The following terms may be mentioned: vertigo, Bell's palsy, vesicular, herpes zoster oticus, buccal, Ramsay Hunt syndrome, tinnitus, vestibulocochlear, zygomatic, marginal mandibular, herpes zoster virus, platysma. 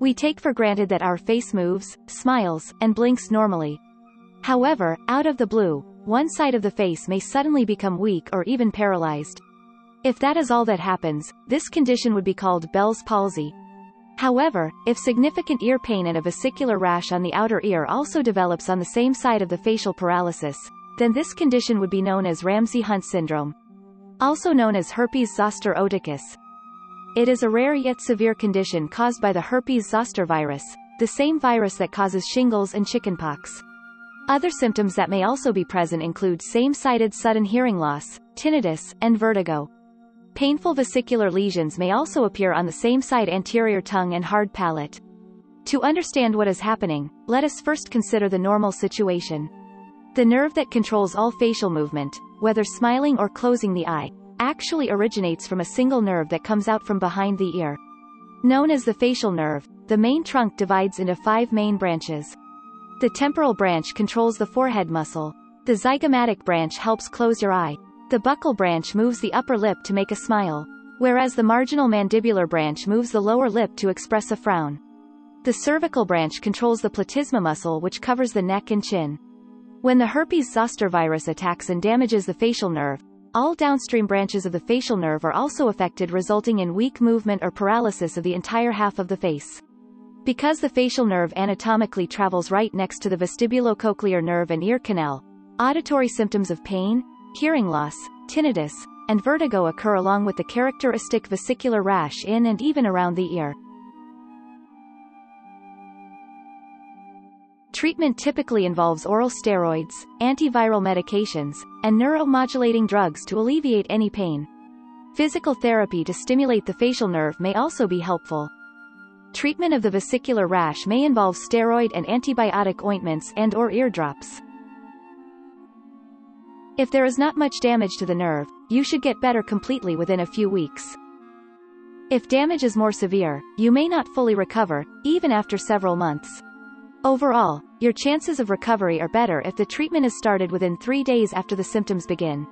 We take for granted that our face moves, smiles, and blinks normally. However, out of the blue, one side of the face may suddenly become weak or even paralyzed. If that is all that happens, this condition would be called Bell's palsy. However, if significant ear pain and a vesicular rash on the outer ear also develops on the same side of the facial paralysis, then this condition would be known as Ramsay Hunt syndrome, also known as herpes zoster oticus. It is a rare yet severe condition caused by the herpes zoster virus, the same virus that causes shingles and chickenpox. Other symptoms that may also be present include same-sided sudden hearing loss, tinnitus, and vertigo. Painful vesicular lesions may also appear on the same side anterior tongue and hard palate. To understand what is happening, let us first consider the normal situation. The nerve that controls all facial movement, whether smiling or closing the eye, actually originates from a single nerve that comes out from behind the ear. Known as the facial nerve, the main trunk divides into 5 main branches. The temporal branch controls the forehead muscle. The zygomatic branch helps close your eye. The buccal branch moves the upper lip to make a smile, whereas the marginal mandibular branch moves the lower lip to express a frown. The cervical branch controls the platysma muscle, which covers the neck and chin. When the herpes zoster virus attacks and damages the facial nerve, all downstream branches of the facial nerve are also affected, resulting in weak movement or paralysis of the entire half of the face. Because the facial nerve anatomically travels right next to the vestibulocochlear nerve and ear canal, auditory symptoms of pain, hearing loss, tinnitus, and vertigo occur along with the characteristic vesicular rash in and even around the ear. Treatment typically involves oral steroids, antiviral medications, and neuromodulating drugs to alleviate any pain. Physical therapy to stimulate the facial nerve may also be helpful. Treatment of the vesicular rash may involve steroid and antibiotic ointments and/or eardrops. If there is not much damage to the nerve, you should get better completely within a few weeks. If damage is more severe, you may not fully recover, even after several months. Overall, your chances of recovery are better if the treatment is started within 3 days after the symptoms begin.